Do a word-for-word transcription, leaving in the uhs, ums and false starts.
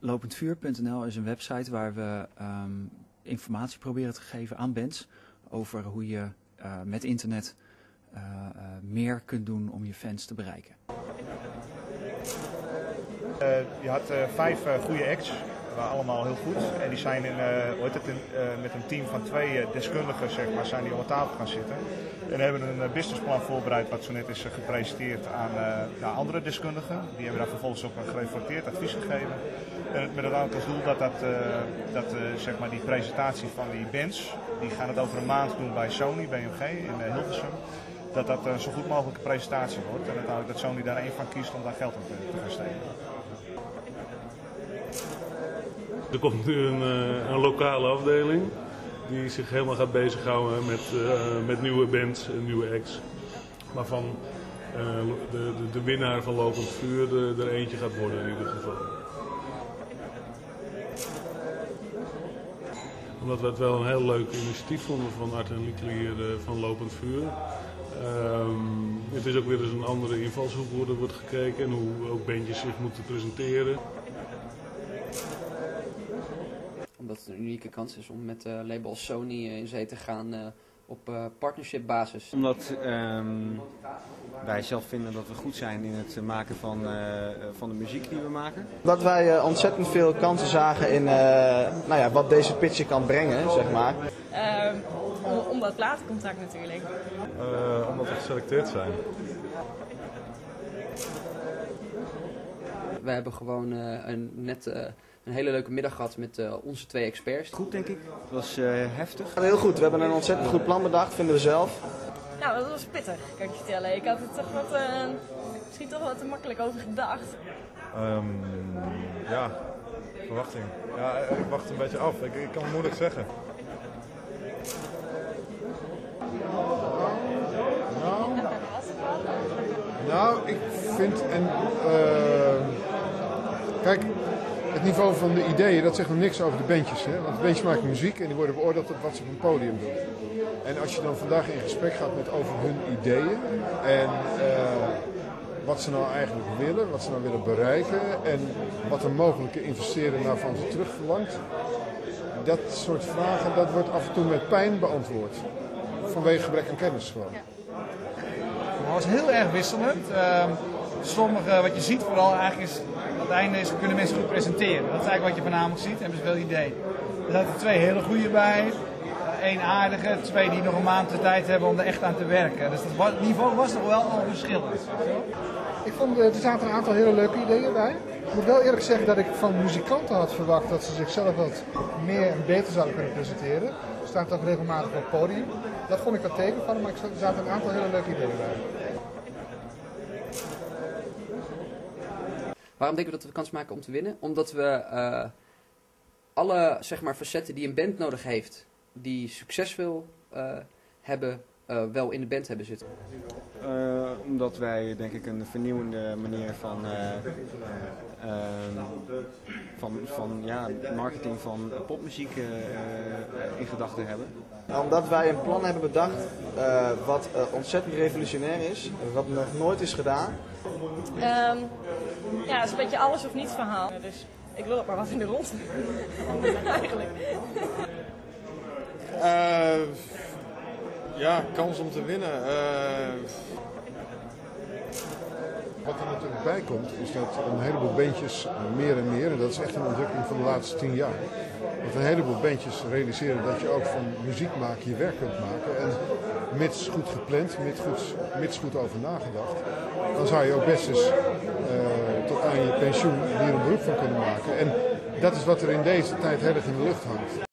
Lopend vuur punt n l is een website waar we um, informatie proberen te geven aan bands over hoe je uh, met internet uh, uh, meer kunt doen om je fans te bereiken. Uh, je had uh, vijf uh, goede acts, waren allemaal heel goed. En die zijn in, uh, hoe heet het, in, uh, met een team van twee uh, deskundigen zeg maar, zijn die om tafel gaan zitten. En hebben een uh, businessplan voorbereid wat zo net is uh, gepresenteerd aan uh, naar andere deskundigen. Die hebben daar vervolgens ook een gereflecteerd advies gegeven. En met het als doel dat, dat, uh, dat uh, zeg maar die presentatie van die bands, die gaan het over een maand doen bij Sony B M G in uh, Hilversum. Dat dat een zo goed mogelijke presentatie wordt en uiteindelijk dat Sony daar één van kiest om daar geld aan te gaan steken. Er komt nu een, een lokale afdeling die zich helemaal gaat bezighouden met, uh, met nieuwe bands en nieuwe acts. Waarvan uh, de, de, de winnaar van Lopend Vuur de, er eentje gaat worden in ieder geval. Omdat we het wel een heel leuk initiatief vonden van Art en Lee van Lopend Vuur. Um, het is ook weer eens een andere invalshoek hoe er wordt gekeken en hoe ook bandjes zich moeten presenteren. Omdat het een unieke kans is om met uh, label Sony in zee te gaan uh, op uh, partnership basis. Omdat um, wij zelf vinden dat we goed zijn in het maken van, uh, van de muziek die we maken. Dat wij uh, ontzettend veel kansen zagen in uh, nou ja, wat deze pitcher kan brengen, zeg maar. Um, om, om dat platencontact natuurlijk. Uh, omdat we geselecteerd zijn. We hebben gewoon uh, een, net uh, een hele leuke middag gehad met uh, onze twee experts. Goed, denk ik. Het was uh, heftig. Heel goed. We hebben een ontzettend goed plan bedacht, vinden we zelf. Nou, dat was pittig, kan ik je vertellen. Ik had het toch wat, uh, misschien toch wat te makkelijk over gedacht. Um, ja, verwachting. Ja, ik wacht een beetje af. Ik, ik kan het moeilijk zeggen. Nou, nou ik vind... En, uh, kijk... Het niveau van de ideeën, dat zegt nog niks over de bandjes. Hè? Want de bandjes maken muziek en die worden beoordeeld op wat ze op een podium doen. En als je dan vandaag in gesprek gaat met over hun ideeën en uh, wat ze nou eigenlijk willen, wat ze nou willen bereiken en wat een mogelijke investeerder nou van ze terug verlangt. Dat soort vragen, dat wordt af en toe met pijn beantwoord. Vanwege gebrek aan kennis gewoon. Het was heel erg wisselend. Uh, sommige, wat je ziet vooral eigenlijk is... Het einde is, kunnen mensen goed presenteren. Dat is eigenlijk wat je voornamelijk ziet, hebben ze wel idee. Er zaten twee hele goede bij, één aardige, twee die nog een maand de tijd hebben om er echt aan te werken. Dus het niveau was toch wel al verschillend. Ik vond, er zaten een aantal hele leuke ideeën bij. Ik moet wel eerlijk zeggen dat ik van muzikanten had verwacht dat ze zichzelf wat meer en beter zouden kunnen presenteren. Ze staan ook regelmatig op het podium. Dat vond ik wat tegen van, maar er zaten een aantal hele leuke ideeën bij. Waarom denken we dat we kans maken om te winnen? Omdat we uh, alle zeg maar, facetten die een band nodig heeft, die succes wil uh, hebben, uh, wel in de band hebben zitten. Uh, omdat wij denk ik een vernieuwende manier van, uh, uh, van, van ja, marketing van popmuziek uh, in gedachten hebben. Omdat wij een plan hebben bedacht uh, wat uh, ontzettend revolutionair is, wat nog nooit is gedaan. Um, ja, het is een beetje alles of niets verhaal. Dus ik wil ook maar wat in de rond. Eigenlijk. Uh, ja, kans om te winnen. Uh... Wat er natuurlijk bij komt is dat een heleboel bandjes meer en meer, en dat is echt een ontwikkeling van de laatste tien jaar. Dat een heleboel bandjes realiseren dat je ook van muziek maken je werk kunt maken. En mits goed gepland, mits goed, mits goed over nagedacht, dan zou je ook best eens uh, tot aan je pensioen hier een beroep van kunnen maken. En dat is wat er in deze tijd heel erg in de lucht hangt.